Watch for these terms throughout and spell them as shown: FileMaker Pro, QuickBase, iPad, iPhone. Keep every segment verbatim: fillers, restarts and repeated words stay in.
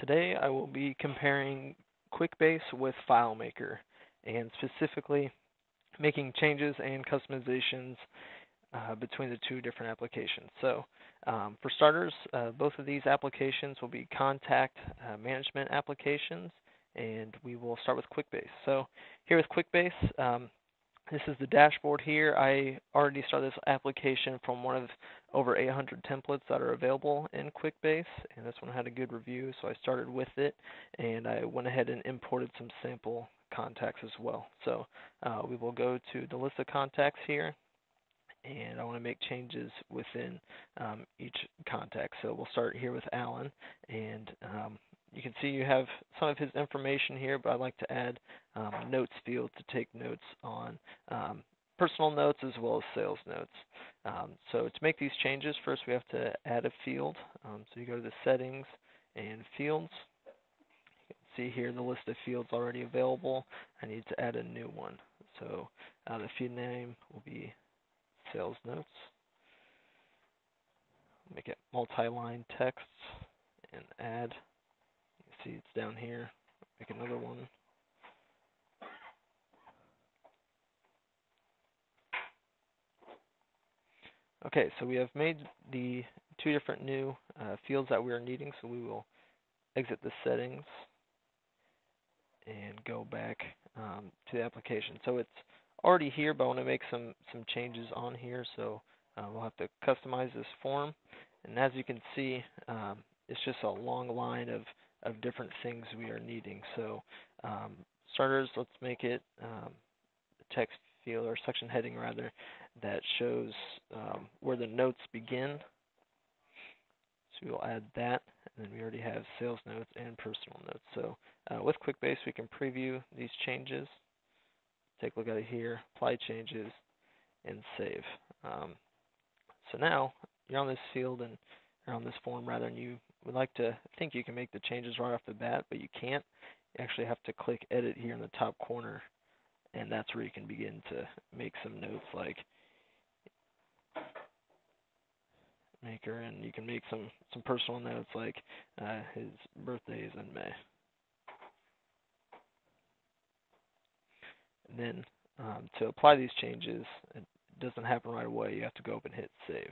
Today I will be comparing QuickBase with FileMaker, and specifically making changes and customizations uh, between the two different applications. So um, for starters, uh, both of these applications will be contact uh, management applications, and we will start with QuickBase. So here with QuickBase, um, this is the dashboard here. I already started this application from one of over eight hundred templates that are available in QuickBase, and this one had a good review, so I started with it, and I went ahead and imported some sample contacts as well. So uh, we will go to the list of contacts here, and I want to make changes within um, each contact. So we'll start here with Alan, and um, you can see you have some of his information here, but I'd like to add um, a notes field to take notes on um, personal notes as well as sales notes. Um, so to make these changes, first we have to add a field. Um, so you go to the settings and fields. You can see here the list of fields already available. I need to add a new one. So uh, the field name will be sales notes. Make it multi-line text and add. See, it's down here. Make another one. Okay, so we have made the two different new uh, fields that we are needing, so we will exit the settings and go back um, to the application. So it's already here, but I want to make some, some changes on here, so uh, we'll have to customize this form. And as you can see, um, it's just a long line of of different things we are needing. So um, starters, let's make it um, a text field or section heading rather that shows um, where the notes begin. So we'll add that, and then we already have sales notes and personal notes. So uh, with QuickBase we can preview these changes. Take a look at it here, apply changes, and save. Um, so now you're on this field and or on this form rather, and you would like to think you can make the changes right off the bat, but you can't. You actually have to click edit here in the top corner, and that's where you can begin to make some notes like maker, and you can make some, some personal notes like uh, his birthday is in May. And then um, to apply these changes, it doesn't happen right away. You have to go up and hit save.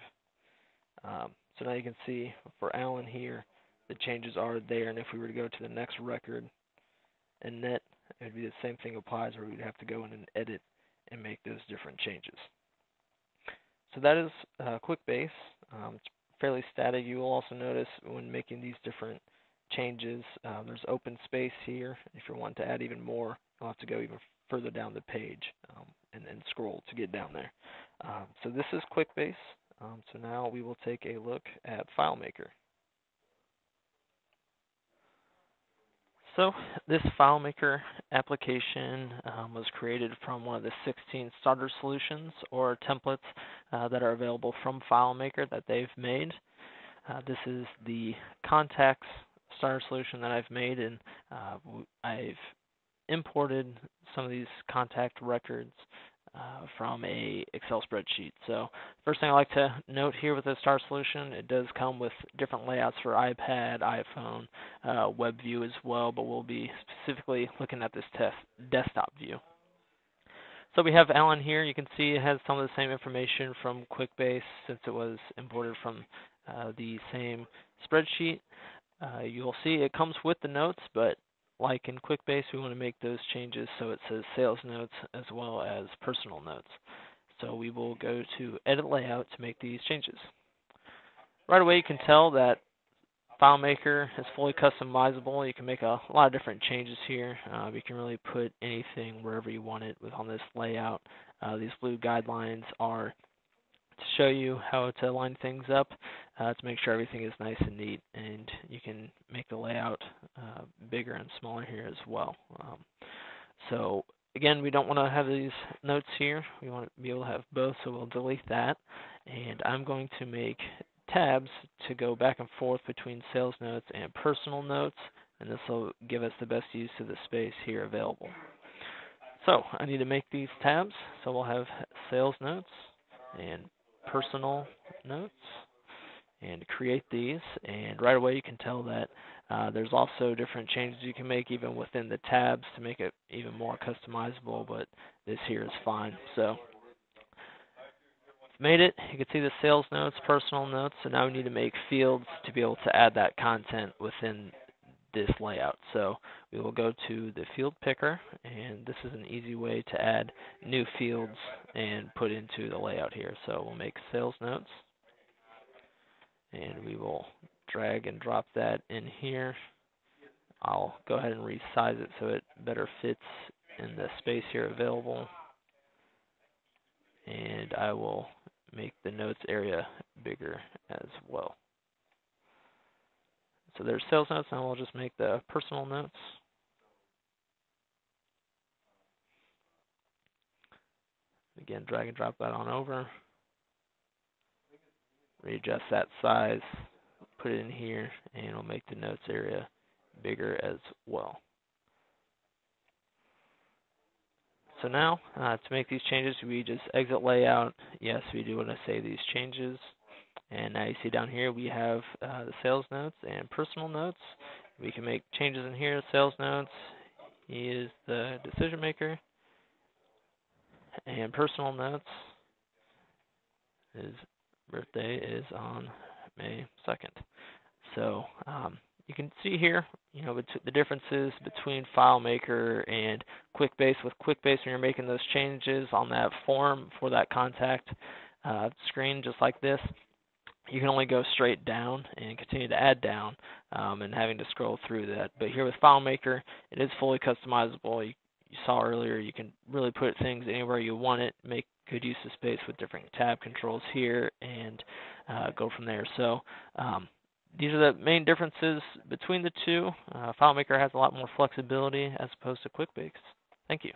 Um, So now you can see for Alan here, the changes are there, and if we were to go to the next record, and net, it would be the same thing applies, where we would have to go in and edit and make those different changes. So that is uh, QuickBase. Um, it's fairly static. You will also notice when making these different changes, uh, there's open space here. If you want to add even more, you'll have to go even further down the page um, and, and scroll to get down there. Um, so this is QuickBase. Um, so now we will take a look at FileMaker. So this FileMaker application um, was created from one of the sixteen starter solutions or templates uh, that are available from FileMaker that they've made. Uh, this is the contacts starter solution that I've made, and uh, I've imported some of these contact records Uh, from a Excel spreadsheet. So first thing I like to note here with the Star solution, it does come with different layouts for iPad, iPhone, uh, web view as well, but we'll be specifically looking at this test desktop view. So we have Alan here. You can see it has some of the same information from QuickBase since it was imported from uh, the same spreadsheet. Uh, you'll see it comes with the notes, but like in QuickBase, we want to make those changes so it says sales notes as well as personal notes. So we will go to edit layout to make these changes. Right away, you can tell that FileMaker is fully customizable. You can make a lot of different changes here. Uh, you can really put anything wherever you want it on this layout. Uh, these blue guidelines are to show you how to line things up uh, to make sure everything is nice and neat, and you can make the layout uh, bigger and smaller here as well. Um, so again, we don't want to have these notes here. We want to be able to have both, so we'll delete that, and I'm going to make tabs to go back and forth between sales notes and personal notes, and this will give us the best use of the space here available. So I need to make these tabs, so we'll have sales notes and personal notes, and create these, and right away you can tell that uh, there's also different changes you can make even within the tabs to make it even more customizable, but this here is fine. So made it, you can see the sales notes, personal notes, so now we need to make fields to be able to add that content within this layout. So we will go to the field picker, and this is an easy way to add new fields and put into the layout here. So we'll make sales notes, and we will drag and drop that in here. I'll go ahead and resize it so it better fits in the space here available. And I will make the notes area bigger as well. So there's sales notes, and we'll just make the personal notes. Again, drag and drop that on over. Readjust that size, put it in here, and we'll make the notes area bigger as well. So now, uh, to make these changes, we just exit layout. Yes, we do want to save these changes. And now you see down here we have uh, the sales notes and personal notes. We can make changes in here. Sales notes, he is the decision maker. And personal notes, his birthday is on May second. So um, you can see here, you know, the differences between FileMaker and QuickBase. With QuickBase, when you're making those changes on that form for that contact uh, screen, just like this, you can only go straight down and continue to add down um, and having to scroll through that. But here with FileMaker, it is fully customizable. You, you saw earlier, you can really put things anywhere you want it, make good use of space with different tab controls here, and uh, go from there. So um, these are the main differences between the two. Uh, FileMaker has a lot more flexibility as opposed to QuickBase. Thank you.